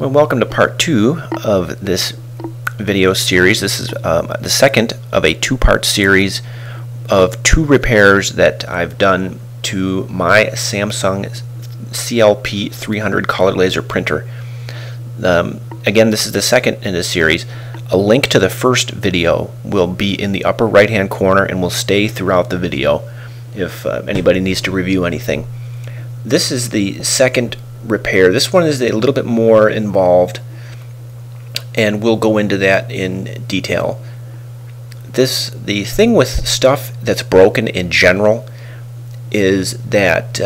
Well, welcome to part two of this video series. This is the second of a two-part series of two repairs that I've done to my Samsung CLP 300 color laser printer. Again, this is the second in this series. A link to the first video will be in the upper right-hand corner and will stay throughout the video if anybody needs to review anything. This is the second repair. This one is a little bit more involved, and we'll go into that in detail. The thing with stuff that's broken in general is that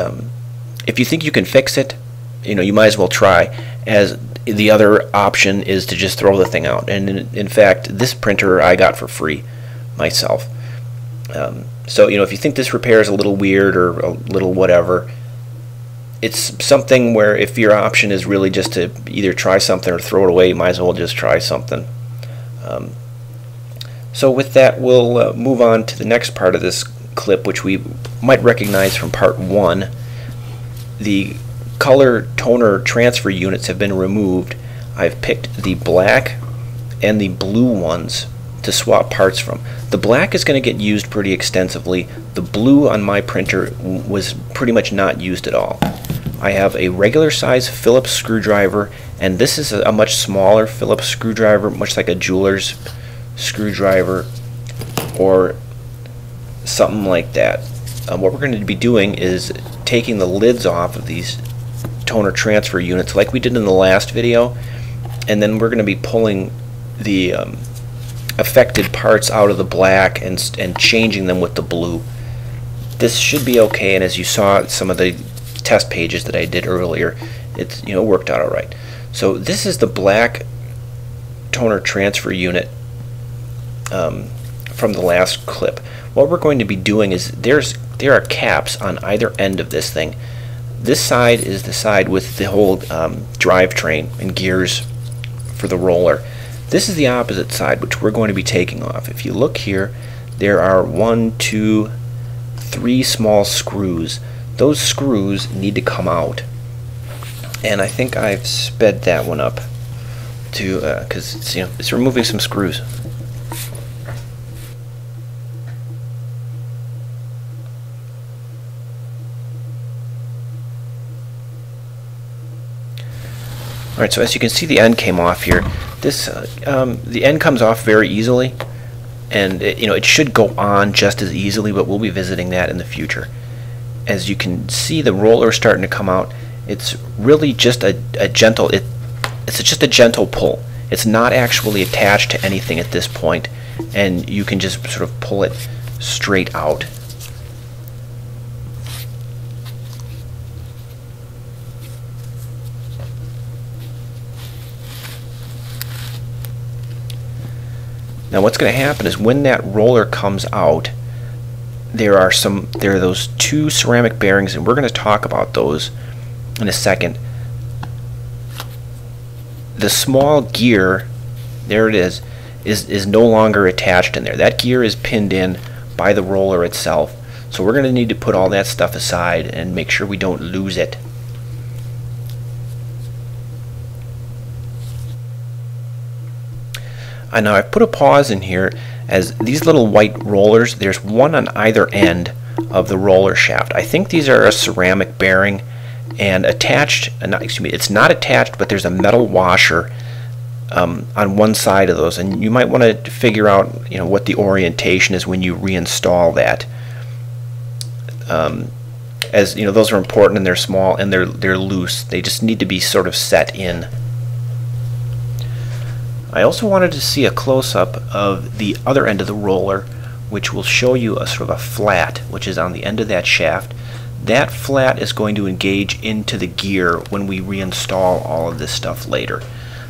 if you think you can fix it, you might as well try, as the other option is to just throw the thing out. And in fact, this printer I got for free myself. So if you think this repair is a little weird or a little whatever, it's something where if your option is really just to either try something or throw it away, you might as well just try something. So with that, we'll move on to the next part of this clip, which we might recognize from part one. The color toner transfer units have been removed. I've picked the black and the blue ones to swap parts from. The black is going to get used pretty extensively. The blue on my printer was pretty much not used at all. I have a regular size Phillips screwdriver, and this is a much smaller Phillips screwdriver, much like a jeweler's screwdriver or something like that. What we're going to be doing is taking the lids off of these toner transfer units like we did in the last video, and then we're going to be pulling the affected parts out of the black and changing them with the blue. This should be okay, and as you saw some of the test pages that I did earlier, it's worked out all right. So this is the black toner transfer unit from the last clip. What we're going to be doing is there are caps on either end of this thing. This side is the side with the whole drivetrain and gears for the roller. This is the opposite side, which we're going to be taking off. If you look here, there are 1, 2, 3 small screws. Those screws need to come out, and I think I've sped that one up to because it's removing some screws. All right, so as you can see, the end came off here. This the end comes off very easily, and it should go on just as easily, but we'll be visiting that in the future. As you can see, the roller is starting to come out. It's really just it's just a gentle pull. It's not actually attached to anything at this point, and you can just sort of pull it straight out. Now what's going to happen is when that roller comes out, there are those two ceramic bearings, and we're going to talk about those in a second. The small gear, there it is no longer attached in there. That gear is pinned in by the roller itself. So we're going to need to put all that stuff aside and make sure we don't lose it. And now I've put a pause in here as these little white rollers, there's one on either end of the roller shaft. I think these are a ceramic bearing and attached, excuse me, it's not attached, but there's a metal washer on one side of those, and you might want to figure out what the orientation is when you reinstall that. As you know, those are important, and they're small, and they're loose. They just need to be sort of set in. I also wanted to see a close-up of the other end of the roller, which will show you a sort of a flat, which is on the end of that shaft. That flat is going to engage into the gear when we reinstall all of this stuff later.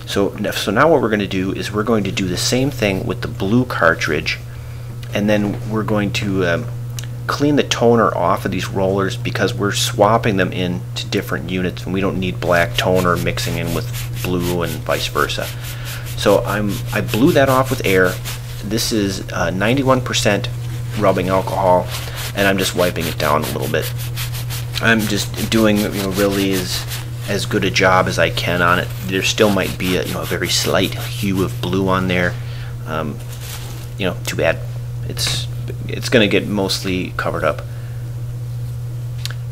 So now what we're going to do is we're going to do the same thing with the blue cartridge, and then we're going to clean the toner off of these rollers because we're swapping them in to different units, and we don't need black toner mixing in with blue and vice versa. So I blew that off with air. This is 91% rubbing alcohol, and I'm just wiping it down a little bit. I'm just doing really as as good a job as I can on it. There still might be a, a very slight hue of blue on there. Too bad. It's going to get mostly covered up.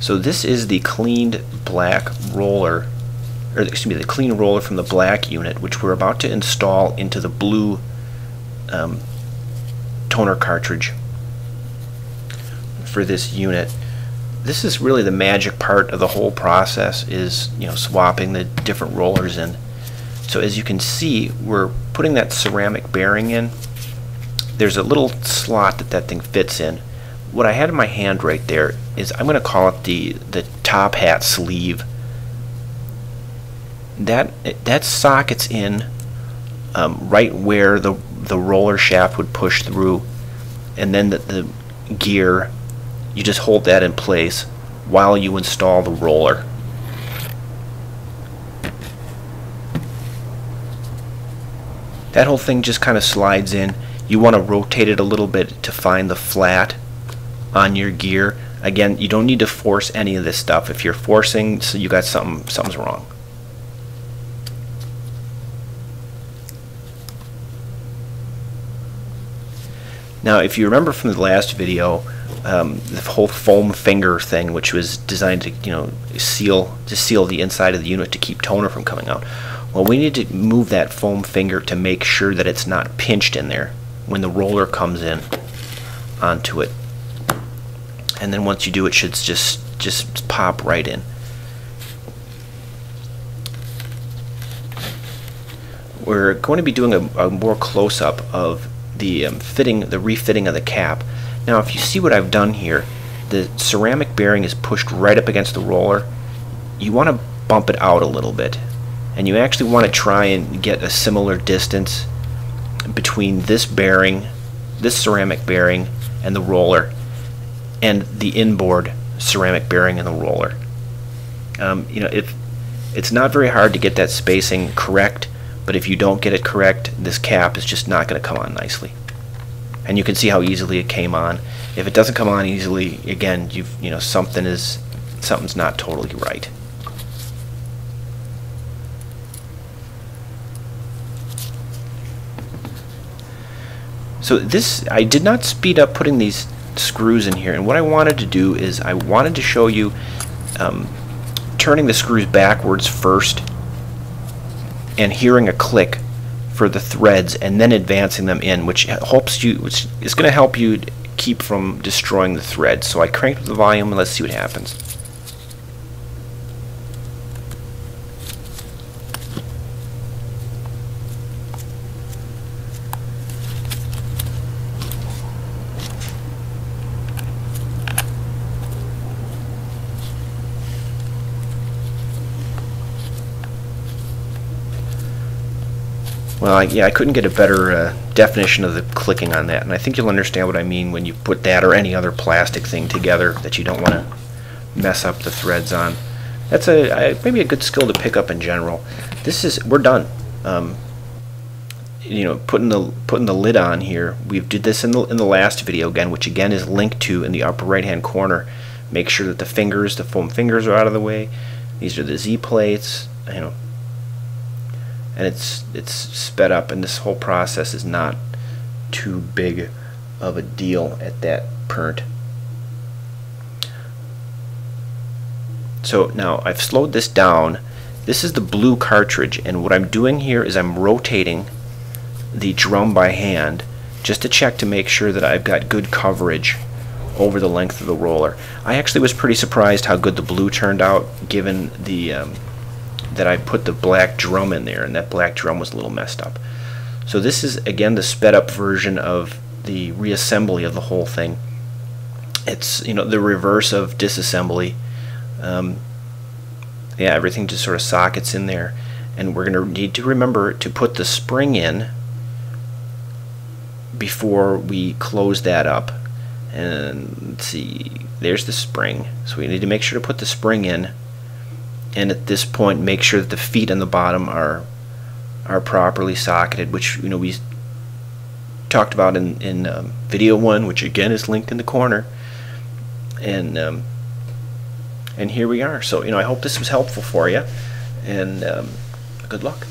So this is the cleaned black roller, or excuse me, the clean roller from the black unit, which we're about to install into the blue toner cartridge for this unit. This is really the magic part of the whole process, is swapping the different rollers in. So as you can see, we're putting that ceramic bearing in. There's a little slot that that thing fits in. What I had in my hand right there is, I'm going to call it the top hat sleeve. That sockets in right where the roller shaft would push through, and then the gear, you just hold that in place while you install the roller. That whole thing just kind of slides in. You want to rotate it a little bit to find the flat on your gear. Again, you don't need to force any of this stuff. If you're forcing, so you got something's wrong. Now, if you remember from the last video, the whole foam finger thing, which was designed to seal the inside of the unit to keep toner from coming out. Well, we need to move that foam finger to make sure that it's not pinched in there when the roller comes in onto it. And then once you do, it should just pop right in. We're going to be doing a more close-up of the refitting of the cap. Now, if you see what I've done here, the ceramic bearing is pushed right up against the roller. You want to bump it out a little bit, and you actually want to try and get a similar distance between this bearing, this ceramic bearing and the roller, and the inboard ceramic bearing and the roller. It's not very hard to get that spacing correct, but if you don't get it correct, this cap is just not going to come on nicely. And you can see how easily it came on. If it doesn't come on easily, again, something's not totally right. So this, I did not speed up putting these screws in here, and what I wanted to do is I wanted to show you turning the screws backwards first and hearing a click for the threads, and then advancing them in, which is going to help you keep from destroying the thread. So I cranked the volume, and let's see what happens. Well, yeah, I couldn't get a better definition of the clicking on that, and I think you'll understand what I mean when you put that or any other plastic thing together that you don't want to mess up the threads on. That's maybe a good skill to pick up in general. We're done. Putting the lid on here. We did this in the last video again, which again is linked to in the upper right-hand corner. Make sure that the foam fingers are out of the way. These are the Z plates. And it's sped up, and this whole process is not too big of a deal at that point. So now I've slowed this down. This is the blue cartridge, and what I'm doing here is I'm rotating the drum by hand just to check to make sure that I've got good coverage over the length of the roller. I actually was pretty surprised how good the blue turned out, given the that I put the black drum in there, and that black drum was a little messed up. So this is again the sped up version of the reassembly of the whole thing. It's the reverse of disassembly. Yeah, everything just sort of sockets in there, and we're going to need to remember to put the spring in before we close that up. And let's see, there's the spring. So we need to make sure to put the spring in, and at this point make sure that the feet on the bottom are properly socketed, which we talked about in video 1, which again is linked in the corner. And And here we are. So, you know, I hope this was helpful for you, and good luck.